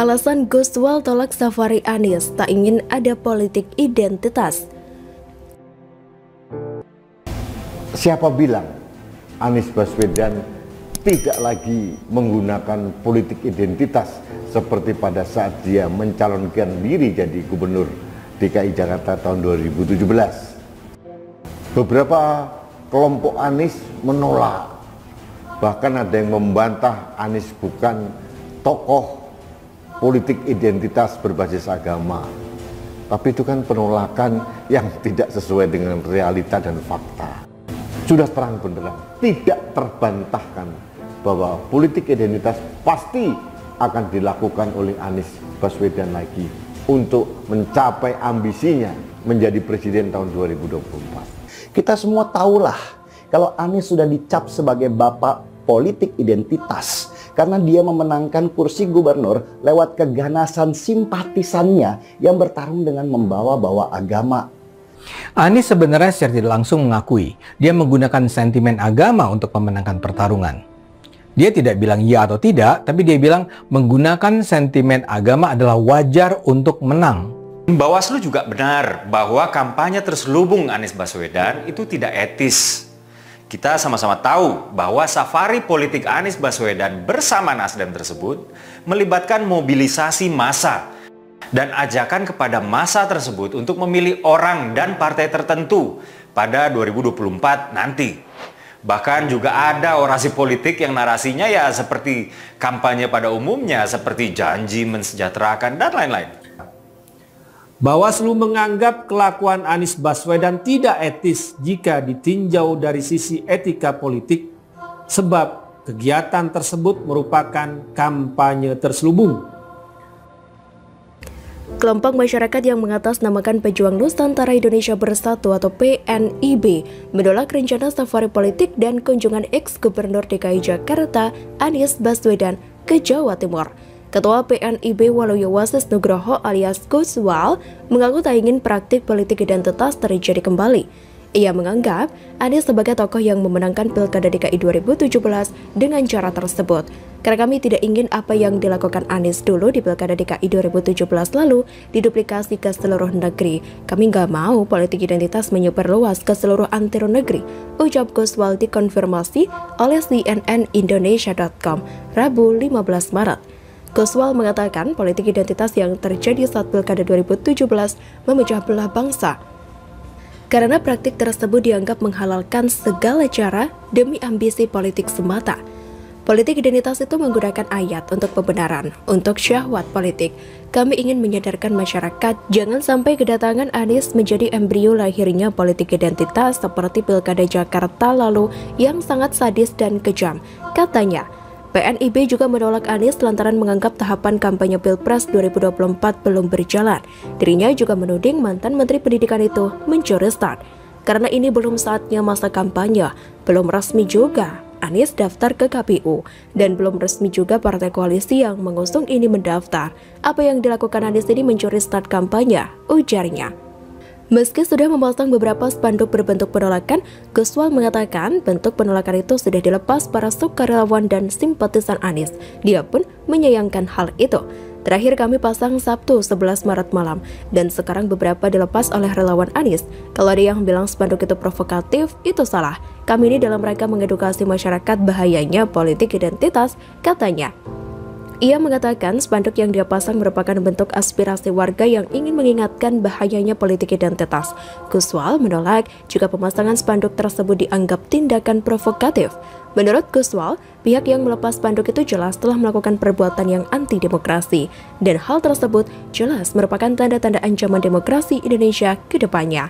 Alasan Gus Wal tolak safari Anies, tak ingin ada politik identitas. Siapa bilang Anies Baswedan tidak lagi menggunakan politik identitas seperti pada saat dia mencalonkan diri jadi gubernur DKI Jakarta tahun 2017? Beberapa kelompok Anies menolak, bahkan ada yang membantah Anies bukan tokoh politik identitas berbasis agama. Tapi itu kan penolakan yang tidak sesuai dengan realita dan fakta. Sudah terang benderang, tidak terbantahkan bahwa politik identitas pasti akan dilakukan oleh Anies Baswedan lagi untuk mencapai ambisinya menjadi presiden tahun 2024. Kita semua tahulah kalau Anies sudah dicap sebagai bapak politik identitas karena dia memenangkan kursi gubernur lewat keganasan simpatisannya yang bertarung dengan membawa-bawa agama. Anies sebenarnya secara tidak langsung mengakui dia menggunakan sentimen agama untuk memenangkan pertarungan. Dia tidak bilang ya atau tidak, tapi dia bilang menggunakan sentimen agama adalah wajar untuk menang. Bawaslu juga benar bahwa kampanye terselubung Anies Baswedan itu tidak etis. Kita sama-sama tahu bahwa safari politik Anies Baswedan bersama Nasdem tersebut melibatkan mobilisasi massa dan ajakan kepada massa tersebut untuk memilih orang dan partai tertentu pada 2024 nanti. Bahkan juga ada orasi politik yang narasinya ya seperti kampanye pada umumnya, seperti janji mensejahterakan dan lain-lain. Bawaslu menganggap kelakuan Anies Baswedan tidak etis jika ditinjau dari sisi etika politik, sebab kegiatan tersebut merupakan kampanye terselubung. Kelompok masyarakat yang mengatasnamakan Pejuang Nusantara Indonesia Bersatu atau PNIB menolak rencana safari politik dan kunjungan ex-gubernur DKI Jakarta Anies Baswedan ke Jawa Timur. Ketua PNIB Waluyo Wasis Nugroho alias Gus Wal mengaku tak ingin praktik politik identitas terjadi kembali. Ia menganggap Anies sebagai tokoh yang memenangkan Pilkada DKI 2017 dengan cara tersebut. Karena kami tidak ingin apa yang dilakukan Anies dulu di Pilkada DKI 2017 lalu diduplikasi ke seluruh negeri. Kami nggak mau politik identitas menyebar luas ke seluruh antero negeri, ucap Gus Wal dikonfirmasi oleh cnnindonesia.com Rabu 15 Maret. Gus Wal mengatakan politik identitas yang terjadi saat Pilkada 2017 memecah belah bangsa karena praktik tersebut dianggap menghalalkan segala cara demi ambisi politik semata. Politik identitas itu menggunakan ayat untuk pembenaran, untuk syahwat politik. Kami ingin menyadarkan masyarakat jangan sampai kedatangan Anies menjadi embrio lahirnya politik identitas seperti Pilkada Jakarta lalu yang sangat sadis dan kejam, katanya. PNIB juga menolak Anies lantaran menganggap tahapan kampanye Pilpres 2024 belum berjalan. Dirinya juga menuding mantan Menteri Pendidikan itu mencuri start. Karena ini belum saatnya masa kampanye, belum resmi juga Anies daftar ke KPU, dan belum resmi juga partai koalisi yang mengusung ini mendaftar. Apa yang dilakukan Anies ini mencuri start kampanye, ujarnya. Meski sudah memasang beberapa spanduk berbentuk penolakan, Gus Wal mengatakan bentuk penolakan itu sudah dilepas para sukarelawan dan simpatisan Anies. Dia pun menyayangkan hal itu. Terakhir kami pasang Sabtu 11 Maret malam, dan sekarang beberapa dilepas oleh relawan Anies. Kalau ada yang bilang spanduk itu provokatif, itu salah. Kami ini dalam rangka mengedukasi masyarakat bahayanya politik identitas, katanya. Ia mengatakan spanduk yang dia pasang merupakan bentuk aspirasi warga yang ingin mengingatkan bahayanya politik identitas. Gus Wal menolak jika pemasangan spanduk tersebut dianggap tindakan provokatif. Menurut Gus Wal, pihak yang melepas spanduk itu jelas telah melakukan perbuatan yang anti-demokrasi. Dan hal tersebut jelas merupakan tanda-tanda ancaman demokrasi Indonesia ke depannya.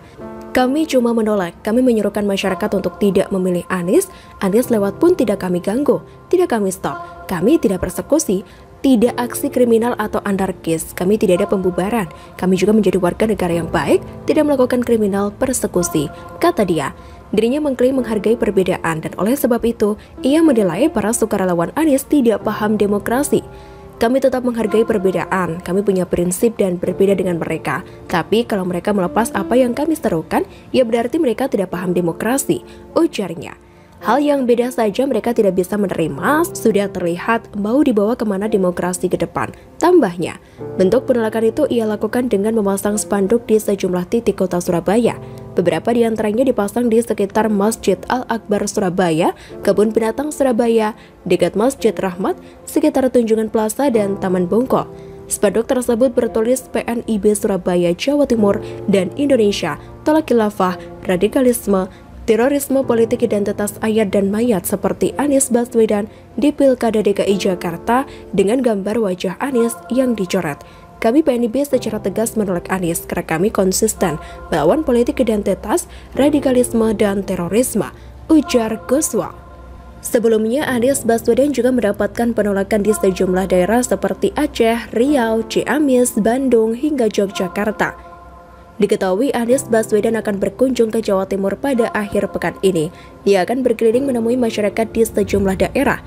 Kami cuma menolak, kami menyuruhkan masyarakat untuk tidak memilih Anies, Anies lewat pun tidak kami ganggu, tidak kami stop, kami tidak persekusi, tidak aksi kriminal atau anarkis, kami tidak ada pembubaran, kami juga menjadi warga negara yang baik, tidak melakukan kriminal persekusi, kata dia. Dirinya mengklaim menghargai perbedaan dan oleh sebab itu, ia menilai para sukarelawan Anies tidak paham demokrasi. Kami tetap menghargai perbedaan, kami punya prinsip dan berbeda dengan mereka. Tapi kalau mereka melepas apa yang kami serukan, ya berarti mereka tidak paham demokrasi, ujarnya. Hal yang beda saja mereka tidak bisa menerima, sudah terlihat mau dibawa kemana demokrasi ke depan. Tambahnya, bentuk penolakan itu ia lakukan dengan memasang spanduk di sejumlah titik kota Surabaya. Beberapa di antaranya dipasang di sekitar Masjid Al-Akbar Surabaya, Kebun Binatang Surabaya, dekat Masjid Rahmat, sekitar Tunjungan Plaza dan Taman Bungkul. Spanduk tersebut bertulis PNIB Surabaya, Jawa Timur, dan Indonesia, tolak khilafah, radikalisme, terorisme politik identitas ayat dan mayat seperti Anies Baswedan di Pilkada DKI Jakarta dengan gambar wajah Anies yang dicoret. Kami PNIB secara tegas menolak Anies karena kami konsisten melawan politik identitas, radikalisme, dan terorisme, ujar Gus Wal. Sebelumnya, Anies Baswedan juga mendapatkan penolakan di sejumlah daerah seperti Aceh, Riau, Ciamis, Bandung, hingga Yogyakarta. Diketahui Anies Baswedan akan berkunjung ke Jawa Timur pada akhir pekan ini. Dia akan berkeliling menemui masyarakat di sejumlah daerah.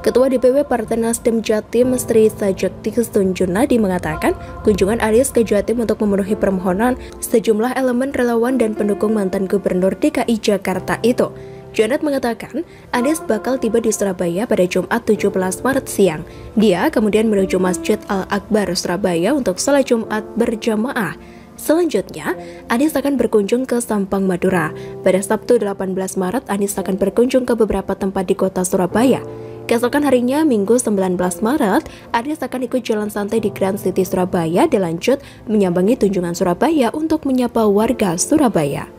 Ketua DPW Partai Nasdem Jatim, Mestri Sajakti Kestunjunadi mengatakan, kunjungan Anies ke Jatim untuk memenuhi permohonan sejumlah elemen relawan dan pendukung mantan Gubernur DKI Jakarta itu. Janet mengatakan, Anies bakal tiba di Surabaya pada Jumat 17 Maret siang. Dia kemudian menuju Masjid Al-Akbar Surabaya untuk sholat Jumat berjamaah. Selanjutnya, Anies akan berkunjung ke Sampang, Madura. Pada Sabtu 18 Maret, Anies akan berkunjung ke beberapa tempat di kota Surabaya. Keesokan harinya, Minggu 19 Maret, Anies akan ikut jalan santai di Grand City Surabaya dan lanjut menyambangi Tunjungan Surabaya untuk menyapa warga Surabaya.